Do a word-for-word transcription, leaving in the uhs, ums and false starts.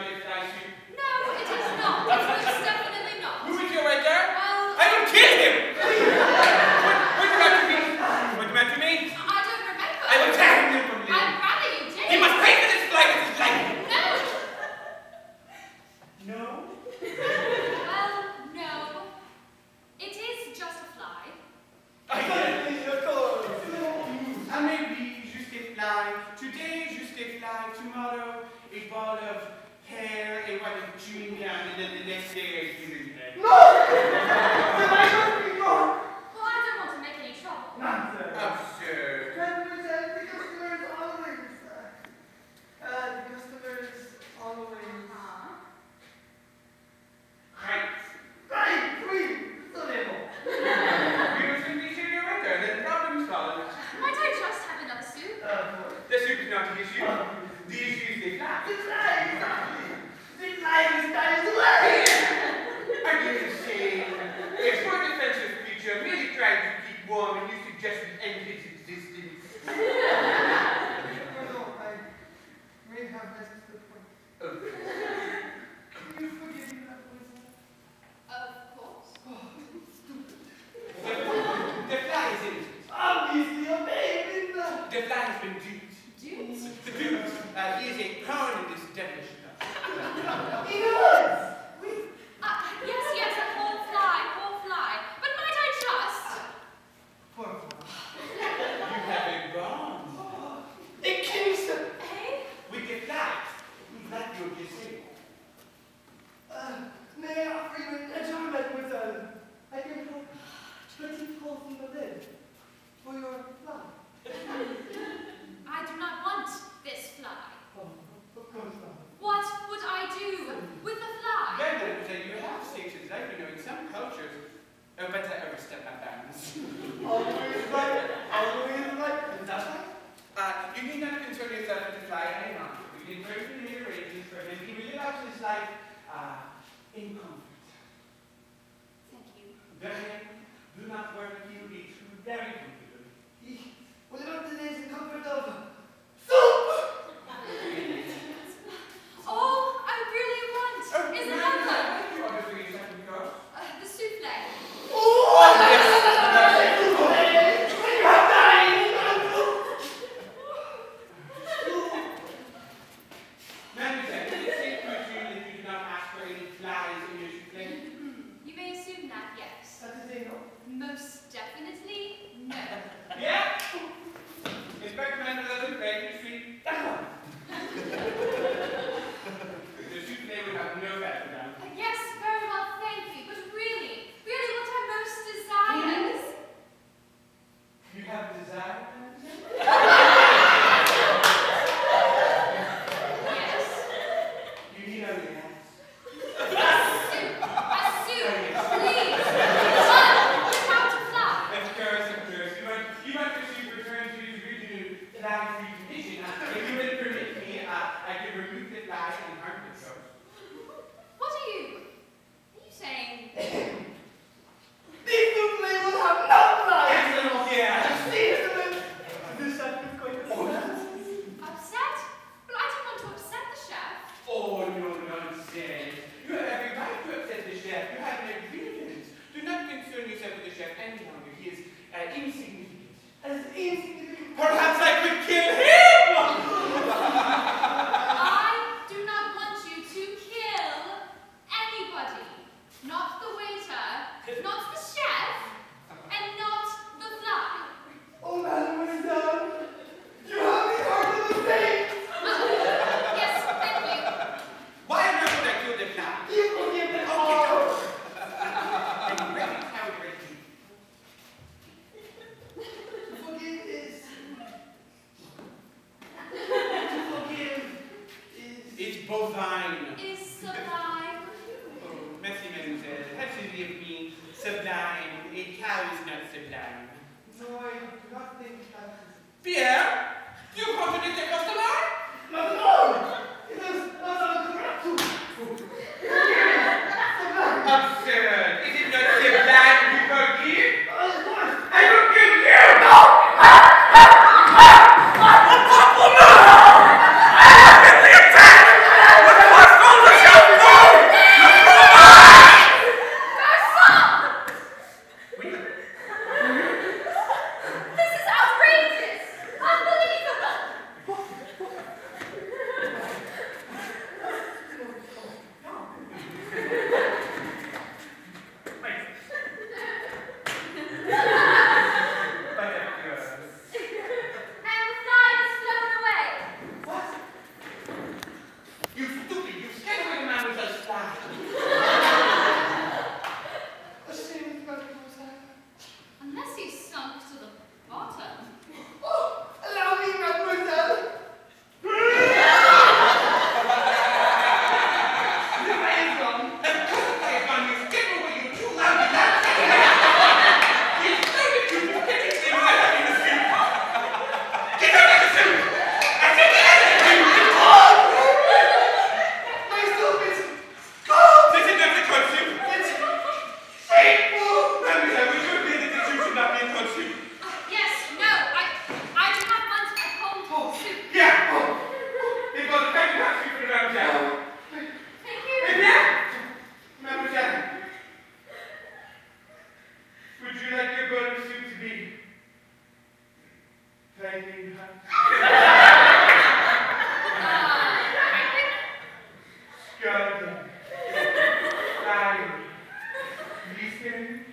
if I shoot? No, it is not. It was definitely not. Move it your way there. Well, I will kill him. what, what about you mean? What about you mean? I don't remember. I will tear him from you. I'd rather you did. He must pay for this flight of his life. No. No? Well, no. It is just a fly. I can't of course. And maybe just a fly. Today just a fly. Tomorrow a ball of hair, a white of junior, and then the next day a human head. No! Then I must be gone! Well, I don't want to make any trouble. Nonsense. Absurd. ten percent the customer is always... Uh, the customer is always... Uh-huh. Right. Right, please! So they won't. You shouldn't be shooting right there, then the problem is solved. Might I just have another soup? Uh, the soup is not the issue. Uh, The issue is the glass. The glass! The glass is dying away! I mean, it's a shame. If your defensive creature really tried to keep warm and you suggested end its existence. No, no, I may have missed the point. Oh. Can you forgive me that poison? Of course. Oh, stupid. The, the fly is innocent. Obviously, a baby! The fly has been duped. The dude, uh, he is a crown in this devilish stuff. He was! Uh, yes, yes, a poor fly, poor fly. But might I just? Uh, poor fly. You have a bomb. Oh, it kills him. Hey? With the fly. That you'll be safe. Uh, may I offer you an atonement with a... I can hold twenty poles in the lid for your fly. I do not want this fly. Oh, of course not. What would I do with the fly? Then there was a you have stations like you know in some cultures. Oh, but I overstep my bounds. Always right. Always right. And that's right. Uh, you need not concern yourself with the fly any longer. You need very familiar arrangements for him. He will live out his life uh, in comfort. Thank you. Then do not worry. He will be true very comfortably. What about the days in comfort of soup? All I really want oh, is an omelet. You want to do something else? Uh, the souffle. Oh, yes. You are dying. Mademoiselle, is it safe to assume that you do not ask for any flies in your souffle? You may assume that, yes. That is a no. Most definitely, no. Yeah? Inspector Mandel doesn't beg you to sleep that one. The shoot today would have no value now. Uh, yes, very well, thank you. But really, really what I most desire is... You have a desire? Yes. You need only ask. A suit, a suit, please. Time. Listen